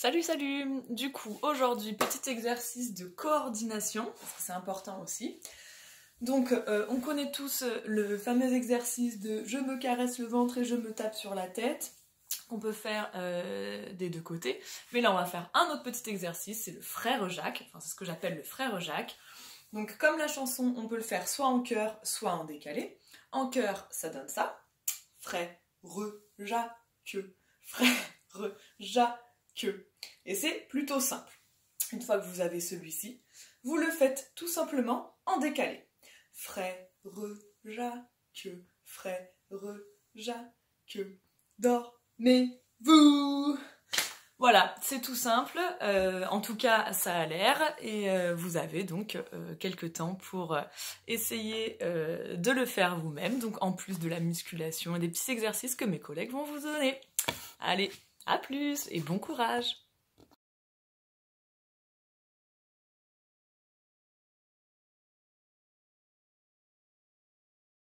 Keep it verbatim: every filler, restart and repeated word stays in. Salut salut! Du coup, aujourd'hui, petit exercice de coordination, parce que c'est important aussi. Donc, euh, on connaît tous le fameux exercice de « je me caresse le ventre et je me tape sur la tête », qu'on peut faire euh, des deux côtés. Mais là, on va faire un autre petit exercice, c'est le frère Jacques, enfin c'est ce que j'appelle le frère Jacques. Donc, comme la chanson, on peut le faire soit en chœur, soit en décalé. En chœur, ça donne ça. Frère, re, ja, que. Frère, re, ja, que. Et c'est plutôt simple. Une fois que vous avez celui-ci, vous le faites tout simplement en décalé. Frère, ja, que, frère, ja, que, dormez-vous. Voilà, c'est tout simple, euh, en tout cas ça a l'air, et euh, vous avez donc euh, quelques temps pour euh, essayer euh, de le faire vous-même, donc en plus de la musculation et des petits exercices que mes collègues vont vous donner. Allez, à plus et bon courage!